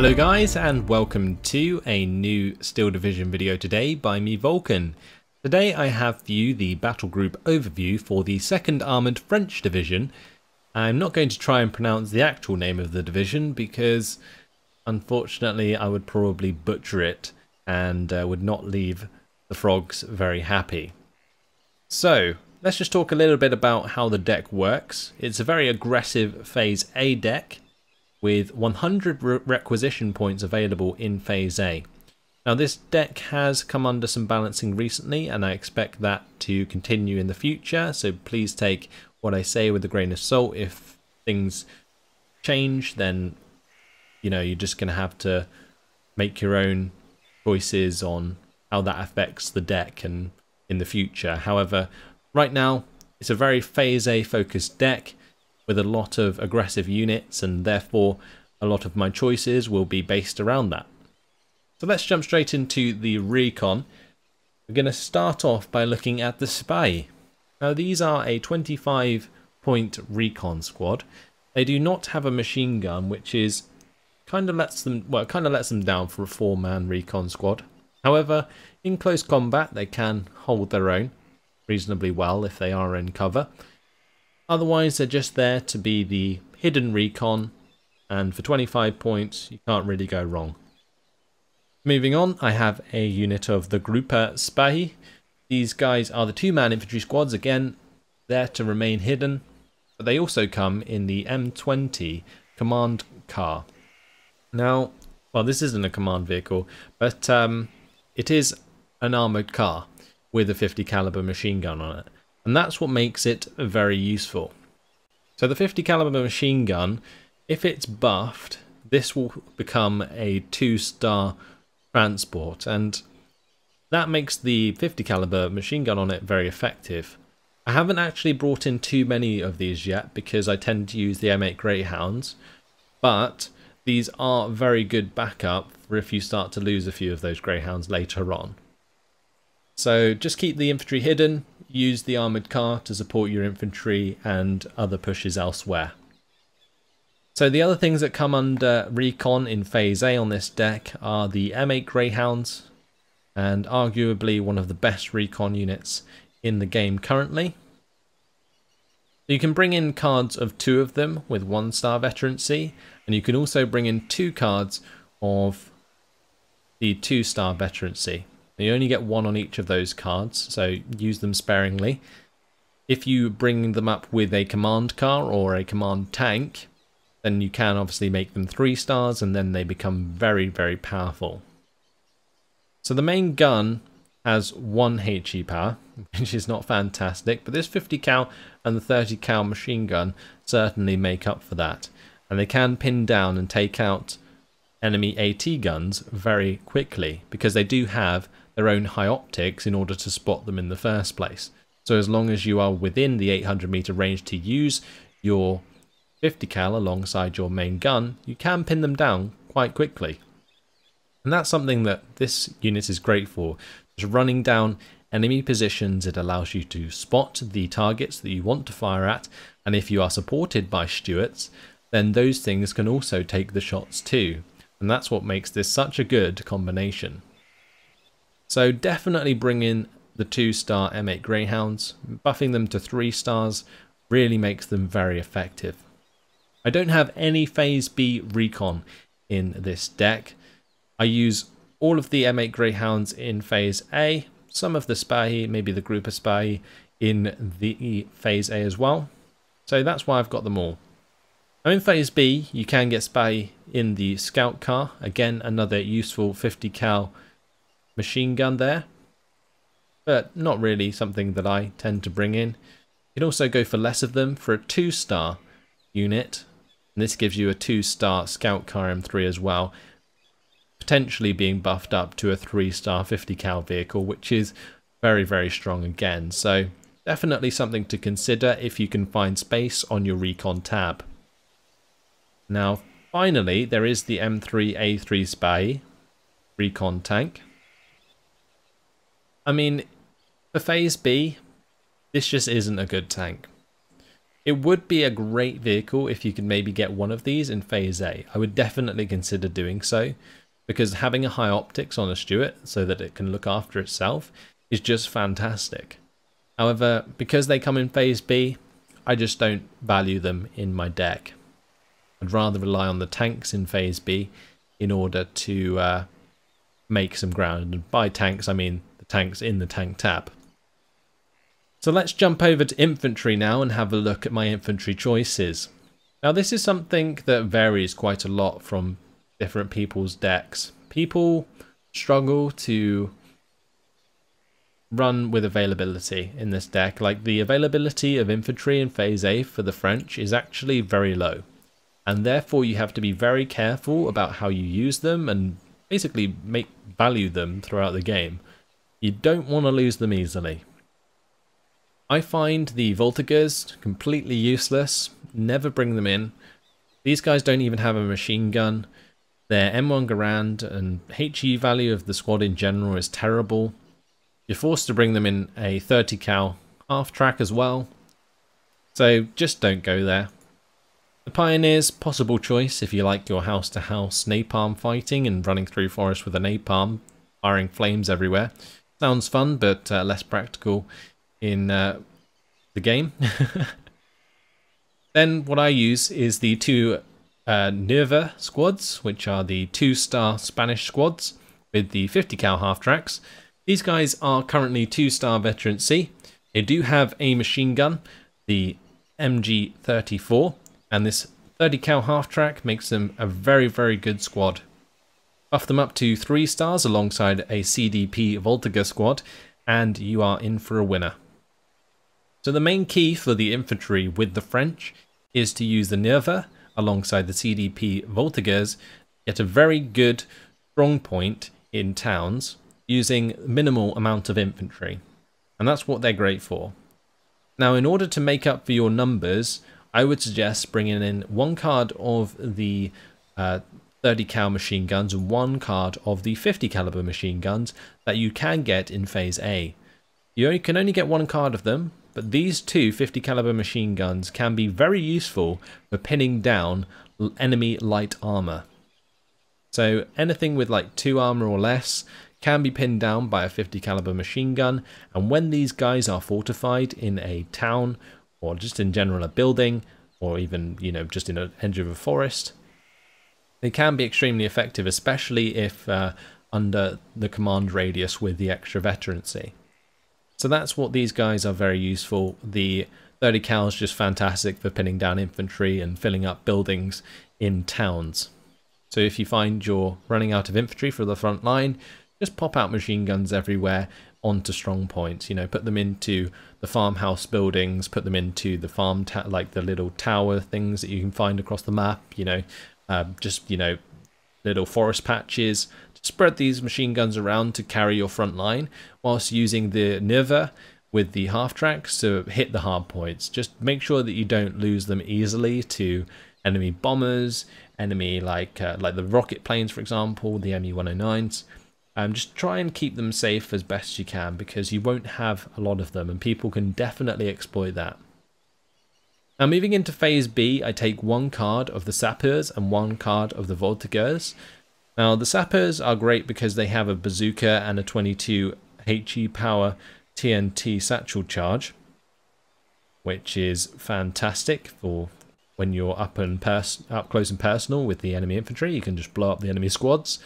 Hello guys, and welcome to a new Steel Division video today by me, Vulcan. Today I have for you the battle group overview for the 2nd Armoured French Division. I'm not going to try and pronounce the actual name of the division because unfortunately I would probably butcher it and would not leave the frogs very happy. So let's just talk a little bit about how the deck works. It's a very aggressive Phase A deck with 100 requisition points available in Phase A. Now this deck has come under some balancing recently and I expect that to continue in the future, so please take what I say with a grain of salt. If things change, then you know, you're just going to have to make your own choices on how that affects the deck and in the future. However, right now it's a very Phase A focused deck with a lot of aggressive units, and therefore a lot of my choices will be based around that. So let's jump straight into the recon. We're going to start off by looking at the Spahi. Now these are a 25 point recon squad. They do not have a machine gun, which is kind of lets them down for a 4-man recon squad. However, in close combat they can hold their own reasonably well if they are in cover. Otherwise they're just there to be the hidden recon, and for 25 points you can't really go wrong. Moving on, I have a unit of the Groupe Spahi. These guys are the 2-man infantry squads, again there to remain hidden, but they also come in the M20 command car. Now, well, this isn't a command vehicle, but it is an armoured car with a 50 caliber machine gun on it. And that's what makes it very useful. So the 50 caliber machine gun, if it's buffed, this will become a 2-star transport, and that makes the 50 caliber machine gun on it very effective. I haven't actually brought in too many of these yet because I tend to use the M8 Greyhounds, but these are very good backup for if you start to lose a few of those Greyhounds later on. So just keep the infantry hidden, use the armoured car to support your infantry and other pushes elsewhere. So the other things that come under recon in Phase A on this deck are the M8 Greyhounds, and arguably one of the best recon units in the game currently. You can bring in cards of 2 of them with 1-star veterancy, and you can also bring in 2 cards of the 2-star veterancy. You only get 1 on each of those cards, so use them sparingly. If you bring them up with a command car or a command tank, then you can obviously make them 3 stars, and then they become very, very powerful. So the main gun has 1 HE power, which is not fantastic, but this 50 cal and the 30 cal machine gun certainly make up for that. And they can pin down and take out enemy AT guns very quickly because they do have their own high optics in order to spot them in the first place. So as long as you are within the 800-meter range to use your 50 cal alongside your main gun, you can pin them down quite quickly. And that's something that this unit is great for. Just running down enemy positions, it allows you to spot the targets that you want to fire at, and if you are supported by Stuarts, then those things can also take the shots too. And that's what makes this such a good combination. So definitely bring in the 2-star M8 Greyhounds. Buffing them to 3 stars really makes them very effective. I don't have any Phase B recon in this deck. I use all of the M8 Greyhounds in Phase A, some of the Spahi, maybe the Groupe Spahi in the Phase A as well. So that's why I've got them all. Now in Phase B, you can get Spahi in the scout car. Again, another useful 50 cal machine gun there, but not really something that I tend to bring in. You can also go for less of them for a 2-star unit, and this gives you a 2-star scout car M3 as well, potentially being buffed up to a 3-star 50 cal vehicle, which is very, very strong again. So definitely something to consider if you can find space on your recon tab. Now finally, there is the M3A3 Spahi recon tank. I mean, for Phase B, this just isn't a good tank. It would be a great vehicle if you could maybe get one of these in Phase A. I would definitely consider doing so, because having a high optics on a Stuart so that it can look after itself is just fantastic. However, because they come in Phase B, I just don't value them in my deck. I'd rather rely on the tanks in Phase B in order to make some ground. And by tanks, I mean the tanks in the tank tab. So let's jump over to infantry now and have a look at my infantry choices. Now this is something that varies quite a lot from different people's decks. People struggle to run with availability in this deck. Like, the availability of infantry in Phase A for the French is actually very low, and therefore you have to be very careful about how you use them and basically value them throughout the game. You don't want to lose them easily. I find the Voltigeurs completely useless, never bring them in. These guys don't even have a machine gun. Their M1 Garand and HE value of the squad in general is terrible. You're forced to bring them in a 30 cal half track as well. So just don't go there. The Pioneers, possible choice if you like your house to house napalm fighting and running through forest with a napalm, firing flames everywhere. Sounds fun, but less practical in the game. Then what I use is the two Nerva squads, which are the 2-star Spanish squads with the 50 cal half tracks. These guys are currently 2-star veteran C. They do have a machine gun, the MG34, and this 30 cal half track makes them a very, very good squad. Buff them up to 3 stars alongside a CDP Voltigeur squad, and you are in for a winner. So the main key for the infantry with the French is to use the Nerva alongside the CDP Voltigeurs, get a very good strong point in towns using minimal amount of infantry, and that's what they're great for. Now, in order to make up for your numbers, I would suggest bringing in one card of the 30 cal machine guns and one card of the 50 caliber machine guns that you can get in Phase A. You can only get one card of them, but these two 50 caliber machine guns can be very useful for pinning down enemy light armor. So anything with like 2 armor or less can be pinned down by a 50 caliber machine gun, and when these guys are fortified in a town or just in general a building, or even, you know, just in an edge of a forest, they can be extremely effective, especially if under the command radius with the extra veterancy. So that's what these guys are very useful. The 30 cal is just fantastic for pinning down infantry and filling up buildings in towns. So if you find you're running out of infantry for the front line, just pop out machine guns everywhere onto strong points. You know, put them into the farmhouse buildings, put them into the farm, like the little tower things that you can find across the map, you know, little forest patches. Spread these machine guns around to carry your front line, whilst using the Nerva with the half tracks to hit the hard points. Just make sure that you don't lose them easily to enemy bombers, enemy like the rocket planes, for example, the MU-109s. Just try and keep them safe as best you can, because you won't have a lot of them, and people can definitely exploit that. Now, moving into Phase B, I take one card of the Sappers and one card of the Voltigeurs. Now, the Sappers are great because they have a bazooka and a 22 HE power TNT satchel charge, which is fantastic for when you're up close and personal with the enemy infantry. You can just blow up the enemy squads.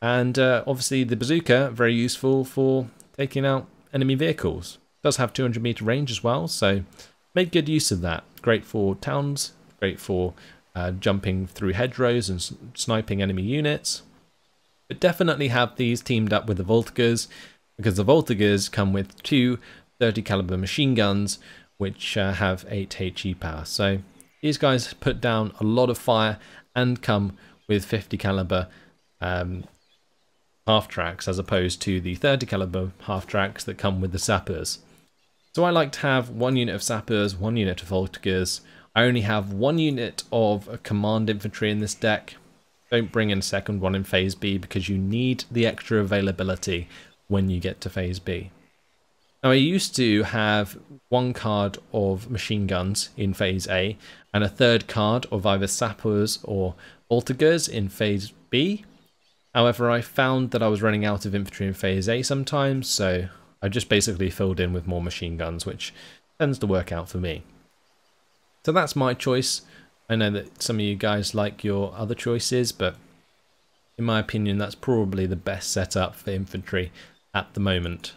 And obviously the bazooka, very useful for taking out enemy vehicles. It does have 200 meter range as well, so make good use of that. Great for towns, great for jumping through hedgerows and sniping enemy units. But definitely have these teamed up with the Voltigeurs, because the Voltigeurs come with two 30 caliber machine guns which have 8 HE power. So these guys put down a lot of fire and come with 50 caliber half tracks, as opposed to the 30 caliber half tracks that come with the Sappers. So I like to have one unit of Sappers, one unit of Voltigeurs. I only have one unit of command infantry in this deck. Don't bring in a second one in Phase B, because you need the extra availability when you get to Phase B. Now, I used to have one card of machine guns in phase A and a third card of either Sappers or Voltigeurs in phase B. However, I found that I was running out of infantry in phase A sometimes, so I just basically filled in with more machine guns, which tends to work out for me. So that's my choice. I know that some of you guys like your other choices, but in my opinion, that's probably the best setup for infantry at the moment.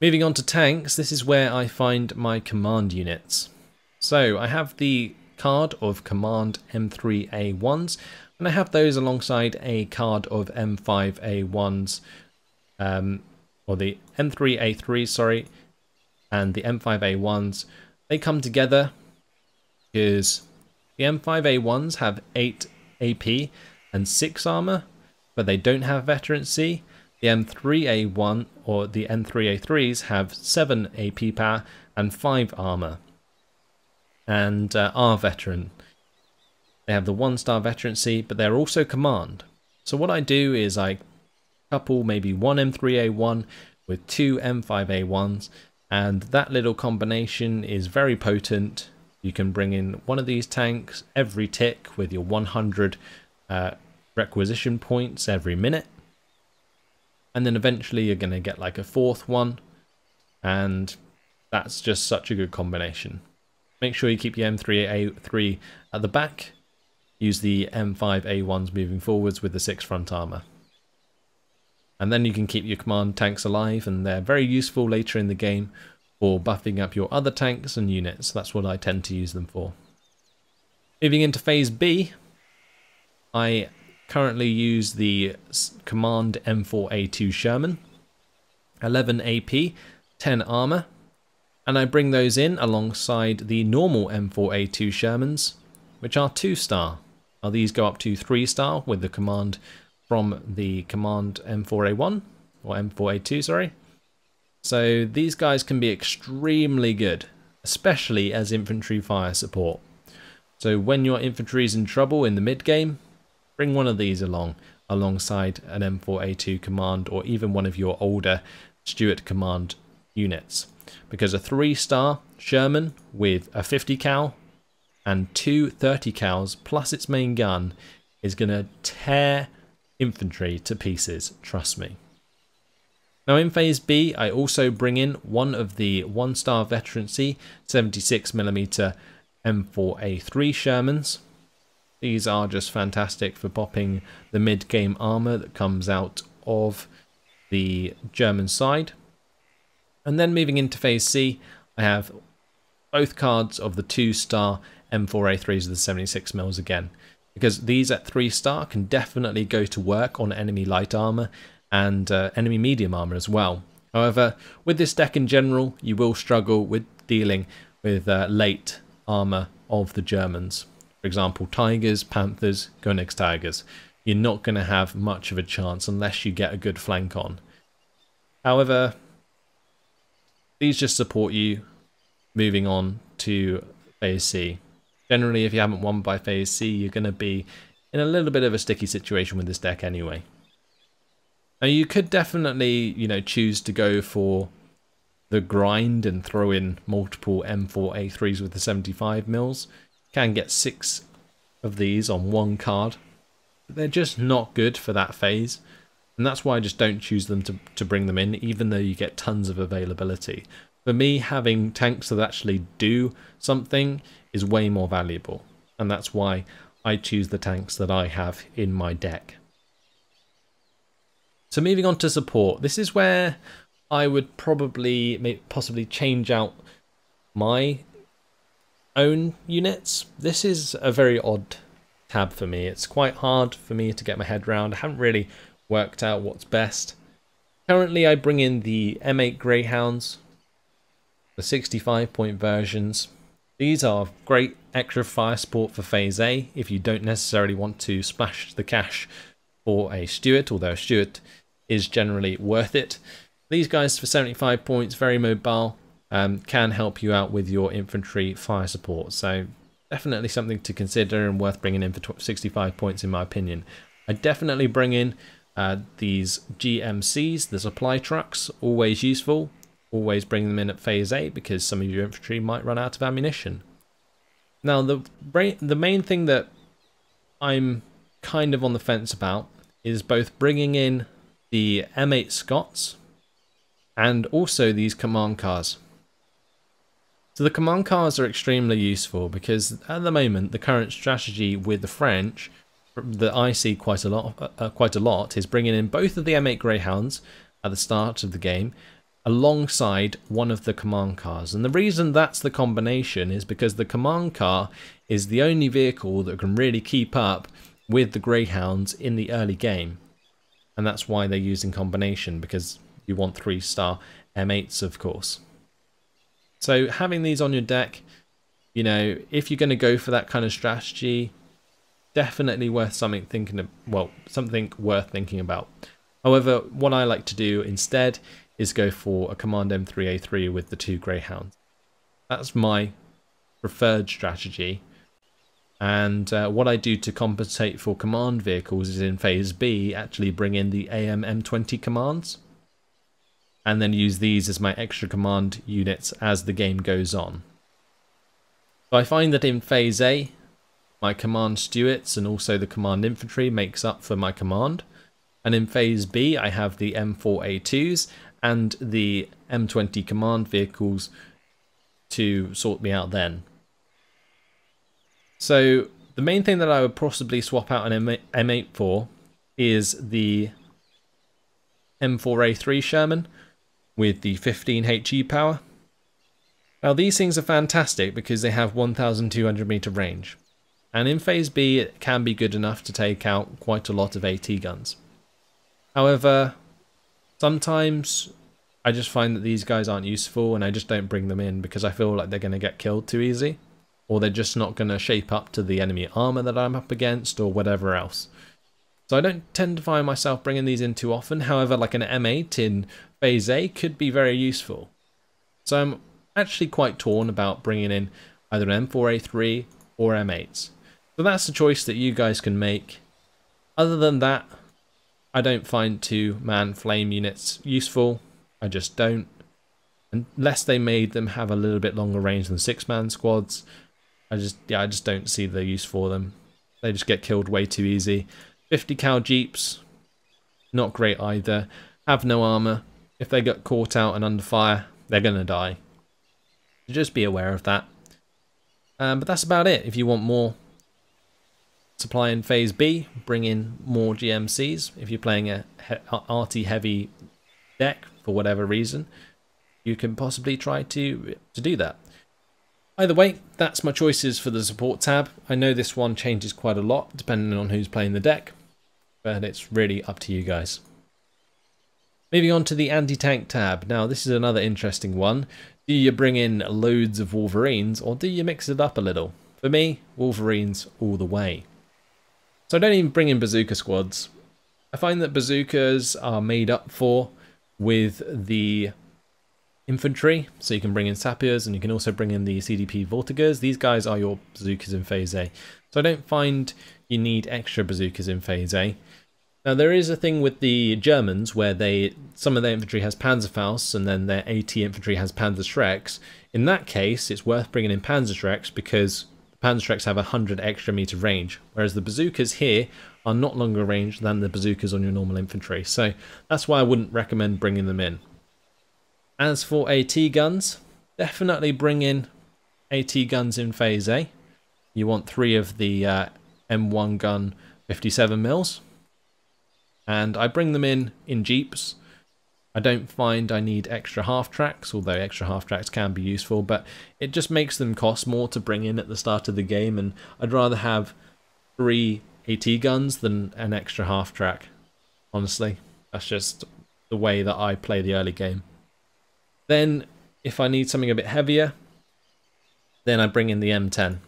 Moving on to tanks, this is where I find my command units. So I have the card of command M3A1s, and I have those alongside a card of M5A1s, or the M3A3, sorry, and the M5A1s. They come together because the M5A1s have 8 AP and 6 armor, but they don't have veterancy. The M3A1 or the M3A3s have 7 AP power and 5 armor, and are veteran. They have the 1-star veterancy, but they're also command. So what I do is I couple maybe one M3A1 with 2 M5A1s, and that little combination is very potent. You can bring in one of these tanks every tick with your 100 requisition points every minute, and then eventually you're going to get like a 4th one, and that's just such a good combination. Make sure you keep your M3A3 at the back. Use the M5A1s moving forwards with the 6 front armor. And then you can keep your command tanks alive, and they're very useful later in the game for buffing up your other tanks and units. That's what I tend to use them for. Moving into phase B, I currently use the command M4A2 Sherman, 11 AP, 10 armor, and I bring those in alongside the normal M4A2 Shermans, which are 2-star. Now these go up to 3-star with the command from the command M4A1, or M4A2, sorry. So these guys can be extremely good, especially as infantry fire support. So when your infantry's in trouble in the mid-game, bring one of these alongside an M4A2 command, or even one of your older Stuart command units, because a 3-star Sherman with a 50 cal and 2 30 cals plus its main gun is going to tear infantry to pieces, trust me. Now in phase B, I also bring in one of the 1-star veterancy 76mm M4A3 Shermans. These are just fantastic for popping the mid-game armor that comes out of the German side. And then moving into phase C, I have both cards of the 2-star M4A3s of the 76mm again, because these at 3-star can definitely go to work on enemy light armor and enemy medium armor as well. However, with this deck in general, you will struggle with dealing with late armor of the Germans. For example, Tigers, Panthers, Gonix-Tigers. You're not going to have much of a chance unless you get a good flank on. However, these just support you moving on to phase C. Generally, if you haven't won by phase C, you're going to be in a little bit of a sticky situation with this deck anyway. Now, you could definitely, you know, choose to go for the grind and throw in multiple M4A3s with the 75mm. Can get 6 of these on one card, but they're just not good for that phase, and that's why I just don't choose them to bring them in, even though you get tons of availability. For me, having tanks that actually do something is way more valuable, and that's why I choose the tanks that I have in my deck. So moving on to support, this is where I would possibly change out my own units. This is a very odd tab for me. It's quite hard for me to get my head around. I haven't really worked out what's best. Currently I bring in the M8 Greyhounds, the 65-point versions. These are great extra fire support for phase A if you don't necessarily want to splash the cash for a Stuart, although a Stuart is generally worth it. These guys for 75 points, very mobile. Can help you out with your infantry fire support, so definitely something to consider and worth bringing in for 65 points in my opinion. I definitely bring in these GMCs, the supply trucks, always useful. Always bring them in at phase 8 because some of your infantry might run out of ammunition. Now the main thing that I'm kind of on the fence about is both bringing in the M8 Scots and also these command cars. So the command cars are extremely useful because at the moment the current strategy with the French that I see quite a lot is bringing in both of the M8 Greyhounds at the start of the game alongside one of the command cars. And the reason that's the combination is because the command car is the only vehicle that can really keep up with the Greyhounds in the early game. And that's why they're using combination, because you want 3-star M8s, of course. So having these on your deck, you know, if you're going to go for that kind of strategy, definitely worth something worth thinking about. However, what I like to do instead is go for a Command M3A3 with the 2 Greyhounds. That's my preferred strategy. And what I do to compensate for command vehicles is in phase B actually bring in the AM M20 commands and then use these as my extra command units as the game goes on. So I find that in phase A my command Stuarts and also the command infantry makes up for my command, and in phase B I have the M4A2s and the M20 command vehicles to sort me out then. So the main thing that I would possibly swap out an M8 for is the M4A3 Sherman with the 15 HE power. Now these things are fantastic because they have 1,200 meter range, and in phase B it can be good enough to take out quite a lot of AT guns. However, sometimes I just find that these guys aren't useful and I just don't bring them in because I feel like they're going to get killed too easy, or they're just not going to shape up to the enemy armor that I'm up against or whatever else. So I don't tend to find myself bringing these in too often. However, like an M8 in phase A could be very useful. So I'm actually quite torn about bringing in either an M4A3 or M8s. So that's a choice that you guys can make. Other than that, I don't find 2-man flame units useful. I just don't. Unless they made them have a little bit longer range than 6-man squads. I just don't see the use for them. They just get killed way too easy. 50 cal jeeps, not great either. Have no armor. If they get caught out and under fire, they're gonna die. Just be aware of that. But that's about it. If you want more supply in phase B, bring in more GMCs. If you're playing a arty heavy deck for whatever reason, you can possibly try to do that. Either way, that's my choices for the support tab. I know this one changes quite a lot depending on who's playing the deck, but it's really up to you guys. Moving on to the anti-tank tab. Now this is another interesting one. Do you bring in loads of Wolverines or do you mix it up a little? For me, Wolverines all the way. So I don't even bring in bazooka squads. I find that bazookas are made up for with the infantry, so you can bring in Sappers and you can also bring in the CDP Voltigeurs. These guys are your bazookas in phase A. So I don't find you need extra bazookas in phase A. Now there is a thing with the Germans where some of their infantry has Panzerfausts and then their AT infantry has Panzerschrecks. In that case it's worth bringing in Panzerschrecks because the Panzerschrecks have 100 extra meter range, whereas the bazookas here are not longer range than the bazookas on your normal infantry. So that's why I wouldn't recommend bringing them in. As for AT guns, definitely bring in AT guns in phase A. You want 3 of the M1 gun 57mm, and I bring them in jeeps. I don't find I need extra half tracks, although extra half tracks can be useful, but it just makes them cost more to bring in at the start of the game, and I'd rather have 3 AT guns than an extra half track. Honestly, that's just the way that I play the early game. Then, if I need something a bit heavier, then I bring in the M10.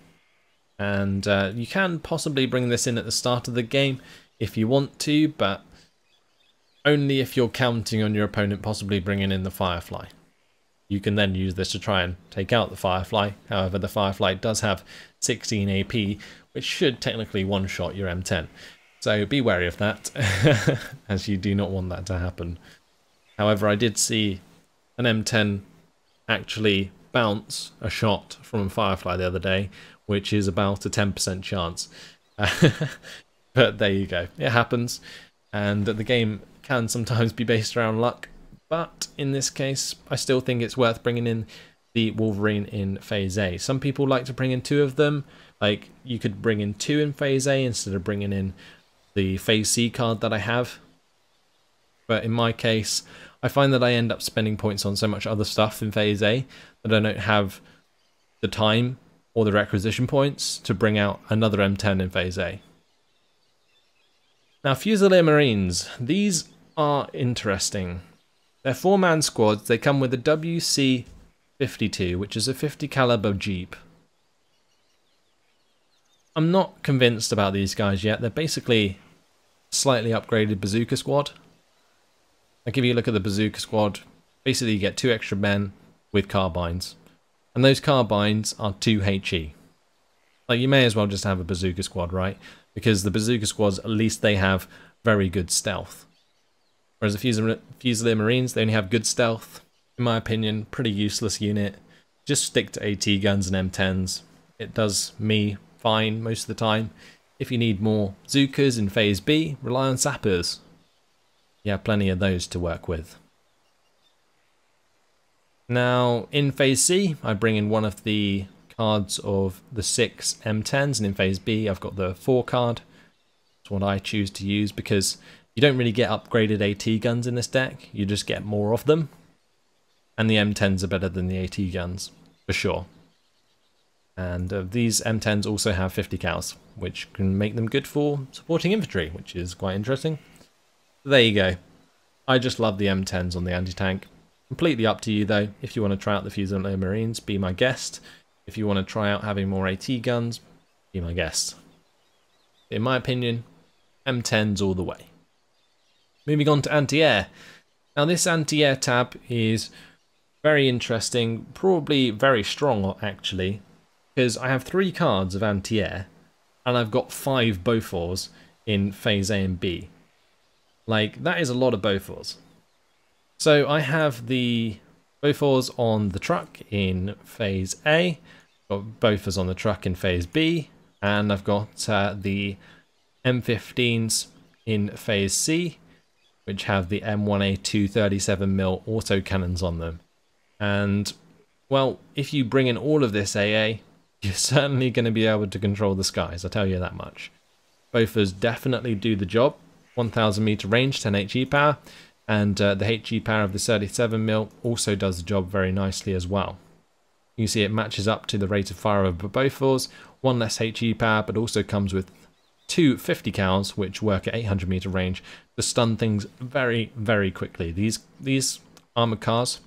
And you can possibly bring this in at the start of the game if you want to, but only if you're counting on your opponent possibly bringing in the Firefly. You can then use this to try and take out the Firefly. However, the Firefly does have 16 AP, which should technically one-shot your M10. So be wary of that, as you do not want that to happen. However, I did see an M10 actually bounce a shot from Firefly the other day, which is about a 10% chance. But there you go. It happens. And the game can sometimes be based around luck. But in this case, I still think it's worth bringing in the Wolverine in Phase A. Some people like to bring in two of them. Like, you could bring in two in Phase A instead of bringing in the Phase C card that I have. But in my case, I find that I end up spending points on so much other stuff in Phase A that I don't have the time or the requisition points to bring out another M10 in Phase A. Now, Fusilier Marines. These are interesting. They're four-man squads. They come with a WC 52, which is a 50 caliber Jeep. I'm not convinced about these guys yet. They're basically slightly upgraded Bazooka squad. Like, if you look at the Bazooka squad, basically you get two extra men with carbines. And those carbines are 2 HE. Like, you may as well just have a Bazooka squad, right? Because the Bazooka squads, at least they have very good stealth. Whereas the Fusilier Marines, they only have good stealth. In my opinion, pretty useless unit. Just stick to AT guns and M10s. It does me fine most of the time. If you need more Bazookas in Phase B, rely on Sappers. You have plenty of those to work with. Now, in Phase C, I bring in one of the cards of the 6 M10s, and in Phase B, I've got the 4 card. That's what I choose to use because you don't really get upgraded AT guns in this deck, you just get more of them. And the M10s are better than the AT guns, for sure. And these M10s also have 50 cals, which can make them good for supporting infantry, which is quite interesting. There you go. I just love the M10s on the anti-tank. Completely up to you though. If you want to try out the Fusilier Marines, be my guest. If you want to try out having more AT guns, be my guest. In my opinion, M10s all the way. Moving on to anti-air. Now this anti-air tab is very interesting, probably very strong actually, because I have 3 cards of anti-air and I've got 5 Bofors in Phase A and B. Like, that is a lot of Bofors. So I have the Bofors on the truck in Phase A, got Bofors on the truck in Phase B, and I've got the M15s in Phase C, which have the M1A2 37mm autocannons on them. And, well, if you bring in all of this AA, you're certainly going to be able to control the skies, I tell you that much. Bofors definitely do the job. 1000 meter range, 10 HE power, and the HE power of the 37mm also does the job very nicely as well. You see it matches up to the rate of fire of Bofors, 1 less HE power, but also comes with 2 50 cals which work at 800 meter range to stun things very, very quickly. These armored cars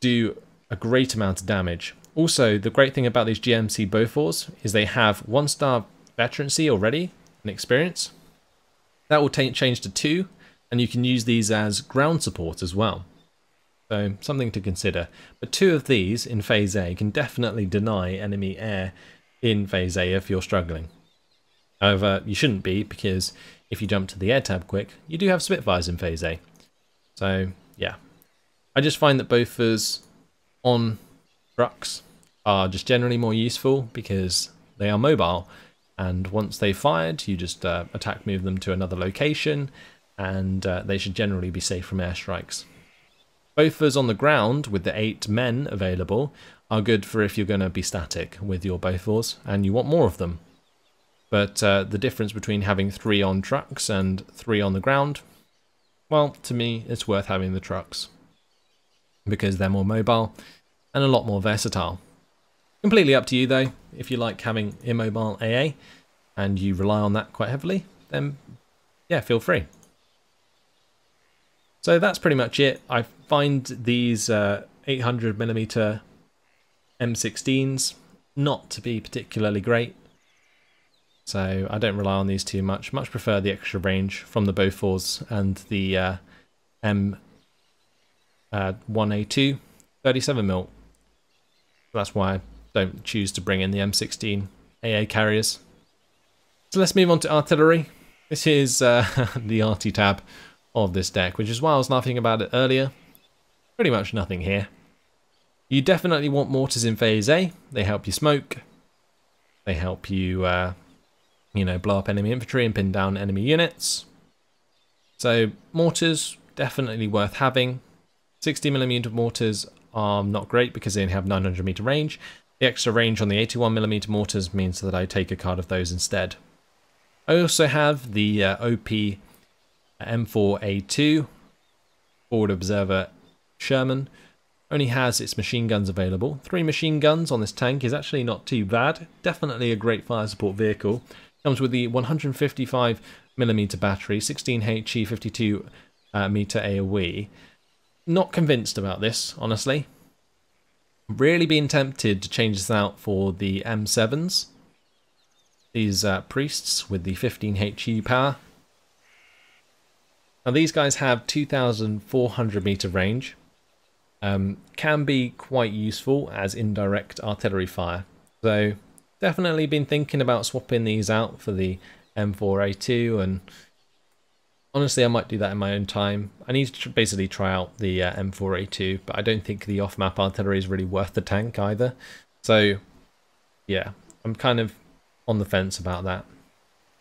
do a great amount of damage. Also, the great thing about these GMC Bofors is they have 1-star veterancy already and experience. That will change to 2, and you can use these as ground support as well. So, something to consider. But 2 of these in Phase A can definitely deny enemy air in Phase A if you're struggling. However, you shouldn't be, because if you jump to the air tab quick, you do have Spitfires in Phase A. So, yeah. I just find that Bofors on trucks are just generally more useful because they are mobile. And once they've fired, you just attack move them to another location, and they should generally be safe from airstrikes. Bofors on the ground, with the 8 men available, are good for if you're going to be static with your Bofors, and you want more of them. But the difference between having 3 on trucks and 3 on the ground, well, to me, it's worth having the trucks, because they're more mobile and a lot more versatile. Completely up to you though. If you like having immobile AA and you rely on that quite heavily, then yeah, feel free. So that's pretty much it. I find these 800mm M16s not to be particularly great, so I don't rely on these too much. Much prefer the extra range from the Bofors and the M1A2 37mm. That's why don't choose to bring in the M16 AA carriers. So let's move on to artillery. This is the arty tab of this deck, which is why I was laughing about it earlier. Pretty much nothing here. You definitely want mortars in phase A. They help you smoke. They help you, you know, blow up enemy infantry and pin down enemy units. So mortars, definitely worth having. 60mm mortars are not great because they only have 900m range. The extra range on the 81mm mortars means that I take a card of those instead. I also have the OP M4A2 Forward Observer Sherman. Only has its machine guns available. 3 machine guns on this tank is actually not too bad. Definitely a great fire support vehicle. Comes with the 155mm battery, 16HE, 52 meter AoE. Not convinced about this, honestly. Really been tempted to change this out for the M7s. These priests with the 15HE power. Now these guys have 2,400m range. Can be quite useful as indirect artillery fire. So definitely been thinking about swapping these out for the M4A2, and honestly I might do that in my own time. I need to basically try out the M4A2, but I don't think the off-map artillery is really worth the tank either. So yeah, I'm kind of on the fence about that.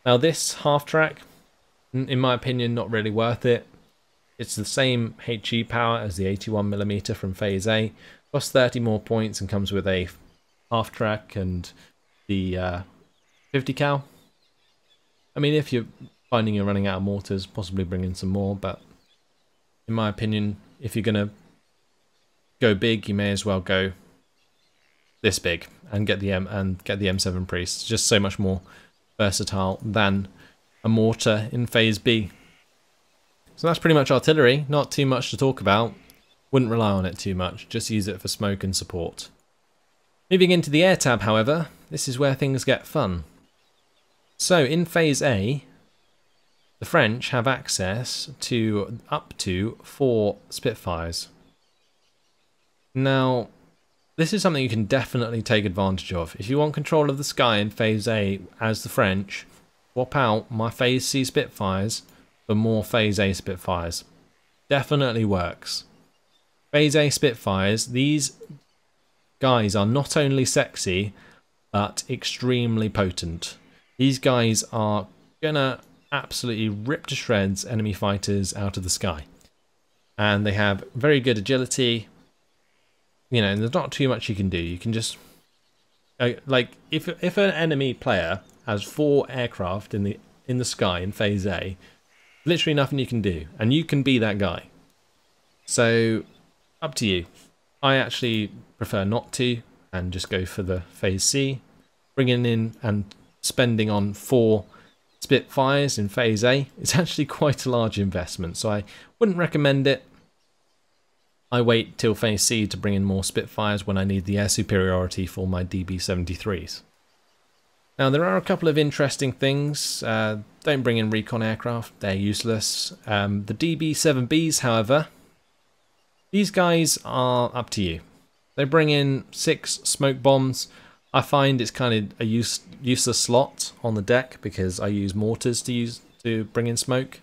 Now this half-track, in my opinion, not really worth it. It's the same HE power as the 81mm from phase A, plus 30 more points, and comes with a half track and the 50 cal. I mean, if you're finding you're running out of mortars, possibly bring in some more, but in my opinion, if you're going to go big, you may as well go this big and get the M7 Priest. It's just so much more versatile than a mortar in phase B. So that's pretty much artillery, not too much to talk about. Wouldn't rely on it too much, just use it for smoke and support. Moving into the air tab, however, this is where things get fun. So in phase A, the French have access to up to 4 Spitfires. Now, this is something you can definitely take advantage of. If you want control of the sky in phase A as the French, swap out my phase C Spitfires for more phase A Spitfires. Definitely works. Phase A Spitfires, these guys are not only sexy, but extremely potent. These guys are gonna absolutely rip to shreds enemy fighters out of the sky. And they have very good agility. You know, there's not too much you can do. You can just, like, if an enemy player has 4 aircraft in the sky in phase A, literally nothing you can do, and you can be that guy. So, up to you. I actually prefer not to, and just go for the phase C. Bringing in and spending on 4 Spitfires in phase A is actually quite a large investment, so I wouldn't recommend it. I wait till phase C to bring in more Spitfires when I need the air superiority for my DB-73s. Now there are a couple of interesting things. Don't bring in recon aircraft, they're useless. The DB-7Bs, however, these guys are up to you. They bring in 6 smoke bombs. I find it's kind of a useless slot on the deck because I use mortars to bring in smoke.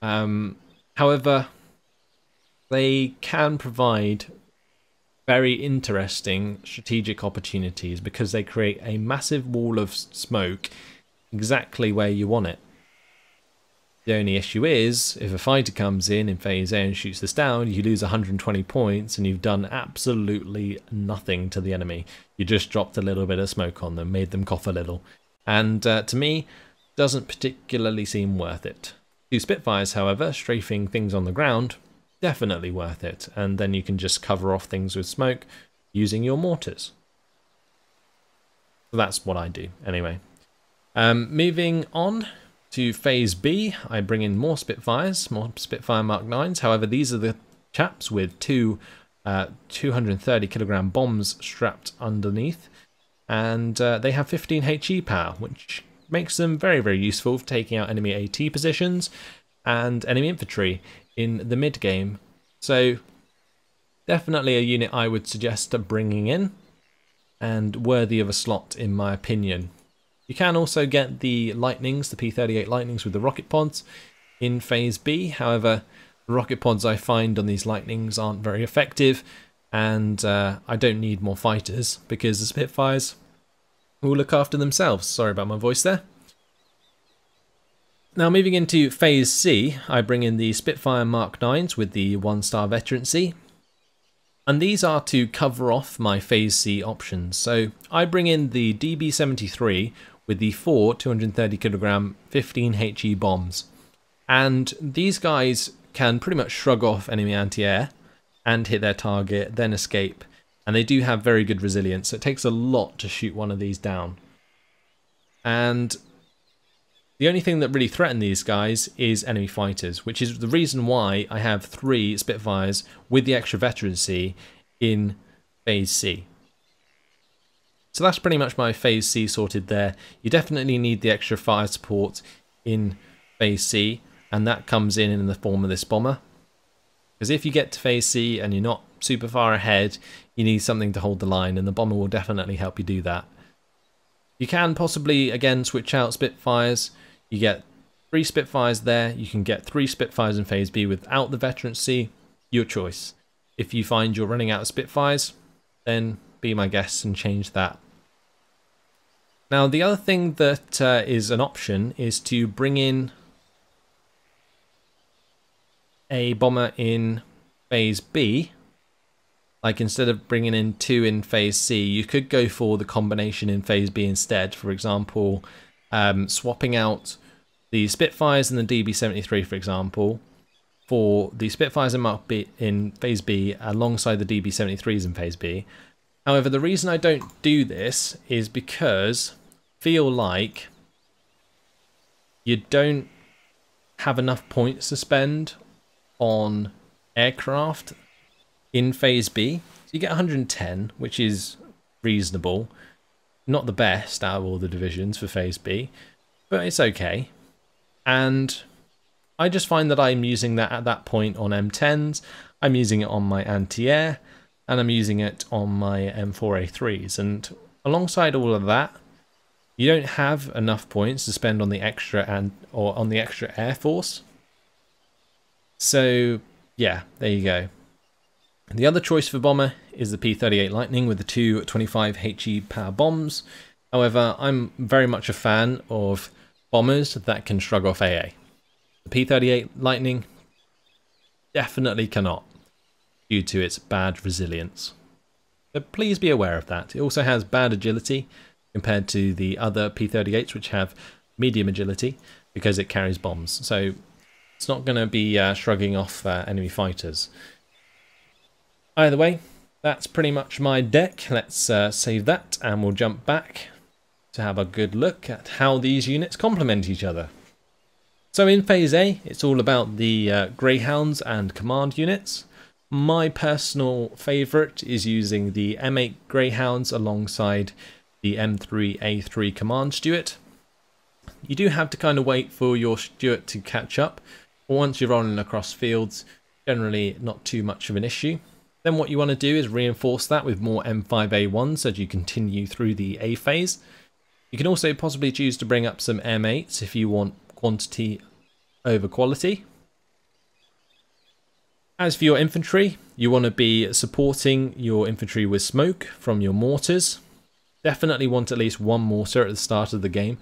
However, they can provide very interesting strategic opportunities because they create a massive wall of smoke exactly where you want it. The only issue is, if a fighter comes in phase A and shoots this down, you lose 120 points and you've done absolutely nothing to the enemy. You just dropped a little bit of smoke on them, made them cough a little. And to me, doesn't particularly seem worth it. 2 Spitfires, however, strafing things on the ground, definitely worth it, and then you can just cover off things with smoke using your mortars. So that's what I do anyway. Moving on to phase B, I bring in more Spitfires, more Spitfire Mark 9s. However, these are the chaps with 2 230kg bombs strapped underneath, and they have 15 HE power, which makes them very, very useful for taking out enemy AT positions and enemy infantry in the mid game. So definitely a unit I would suggest bringing in and worthy of a slot in my opinion. You can also get the Lightnings, the P-38 Lightnings with the rocket pods in phase B. However, rocket pods I find on these Lightnings aren't very effective, and I don't need more fighters because the Spitfires will look after themselves. Sorry about my voice there. Now moving into Phase C, I bring in the Spitfire Mark 9s with the 1-star veterancy. And these are to cover off my Phase C options. So I bring in the DB-73 with the 4 230kg 15HE bombs. And these guys can pretty much shrug off enemy anti-air and hit their target, then escape. And they do have very good resilience, so it takes a lot to shoot one of these down. And the only thing that really threatens these guys is enemy fighters, which is the reason why I have 3 Spitfires with the extra veterancy in Phase C. So that's pretty much my Phase C sorted there. You definitely need the extra fire support in Phase C, and that comes in the form of this bomber. Because if you get to Phase C and you're not super far ahead, you need something to hold the line, and the bomber will definitely help you do that. You can possibly, again, switch out Spitfires. You get 3 Spitfires there, you can get 3 Spitfires in Phase B without the veterancy, your choice. If you find you're running out of Spitfires, then be my guest and change that. Now the other thing that is an option is to bring in a bomber in Phase B. Like instead of bringing in 2 in Phase C, you could go for the combination in Phase B instead. For example, swapping out the Spitfires and the DB-73, for example, for the Spitfires and Mark B in Phase B alongside the DB-73s in Phase B. However, the reason I don't do this is because I feel like you don't have enough points to spend on aircraft in Phase B. So you get 110, which is reasonable. Not the best out of all the divisions for Phase B, but it's okay. And I just find that I'm using that at that point on M10s, I'm using it on my anti-air, and I'm using it on my M4A3s. And alongside all of that, you don't have enough points to spend on the extra extra air force. So yeah, there you go. The other choice for bomber is the P-38 Lightning with the 2 25HE power bombs. However, I'm very much a fan of bombers that can shrug off AA. The P-38 Lightning definitely cannot, due to its bad resilience. But please be aware of that. It also has bad agility compared to the other P-38s, which have medium agility because it carries bombs. So it's not going to be shrugging off enemy fighters. Either way, that's pretty much my deck. Let's save that and we'll jump back to have a good look at how these units complement each other. So in Phase A, it's all about the Greyhounds and Command units. My personal favourite is using the M8 Greyhounds alongside the M3A3 Command Stuart. You do have to kind of wait for your Stuart to catch up, but once you're rolling across fields, generally not too much of an issue. Then what you want to do is reinforce that with more M5A1 so that you continue through the A phase. You can also possibly choose to bring up some M8s if you want quantity over quality. As for your infantry, you want to be supporting your infantry with smoke from your mortars. Definitely want at least 1 mortar at the start of the game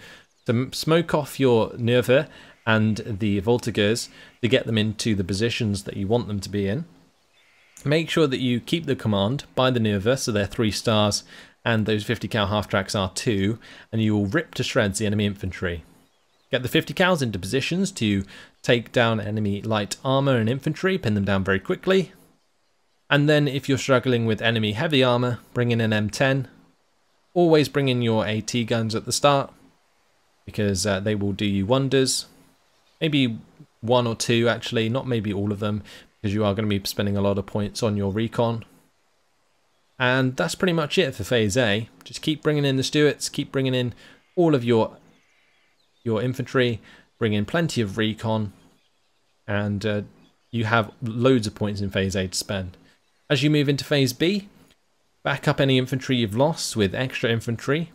to smoke off your Nerva and the Voltigeurs to get them into the positions that you want them to be in. Make sure that you keep the command by the Nerva, so they're 3 stars and those 50 cal half tracks are 2, and you will rip to shreds the enemy infantry. Get the 50 cals into positions to take down enemy light armour and infantry, pin them down very quickly. And then if you're struggling with enemy heavy armour, bring in an M10. Always bring in your AT guns at the start because they will do you wonders. Maybe 1 or 2 actually, not maybe all of them, because you are going to be spending a lot of points on your recon. And that's pretty much it for Phase A. Just keep bringing in the Stuarts, keep bringing in all of your infantry, bring in plenty of recon, and you have loads of points in Phase A to spend. As you move into Phase B, back up any infantry you've lost with extra infantry.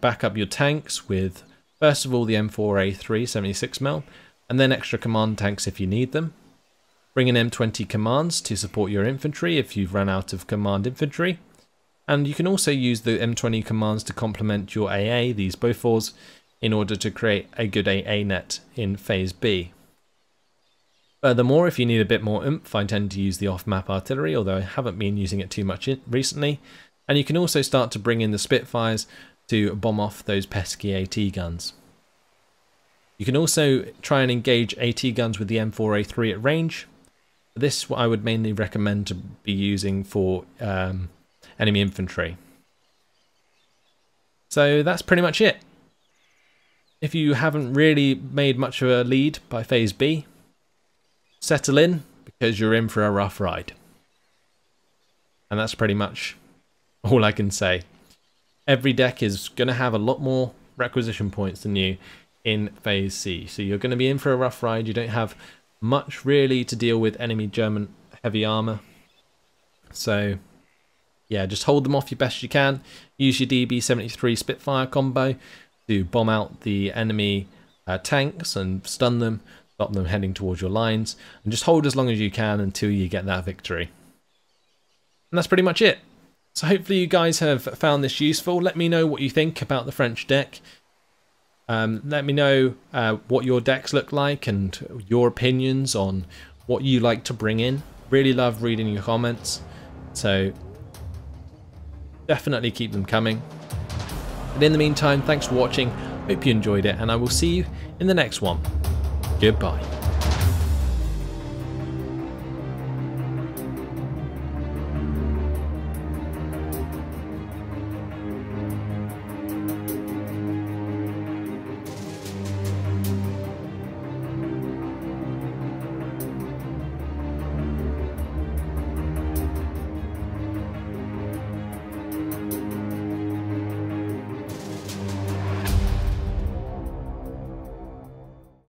Back up your tanks with, first of all, the M4A3 76mm, and then extra command tanks if you need them. Bring in M20 commands to support your infantry if you've run out of command infantry. And you can also use the M20 commands to complement your AA, these Bofors, in order to create a good AA net in Phase B. Furthermore, if you need a bit more oomph, I tend to use the off-map artillery, although I haven't been using it too much recently. And you can also start to bring in the Spitfires to bomb off those pesky AT guns. You can also try and engage AT guns with the M4A3 at range. This I would mainly recommend to be using for enemy infantry. So that's pretty much it. If you haven't really made much of a lead by Phase B, settle in, because you're in for a rough ride. And that's pretty much all I can say. Every deck is going to have a lot more requisition points than you in Phase C, so you're going to be in for a rough ride. You don't have much really to deal with enemy German heavy armour, so yeah, just hold them off your best you can. Use your DB-73 Spitfire combo to bomb out the enemy tanks and stun them, stop them heading towards your lines, and just hold as long as you can until you get that victory. And that's pretty much it. So hopefully you guys have found this useful. Let me know what you think about the French deck. Let me know what your decks look like and your opinions on what you like to bring in. Really love reading your comments, so definitely keep them coming. But in the meantime, thanks for watching. Hope you enjoyed it, and I will see you in the next one. Goodbye.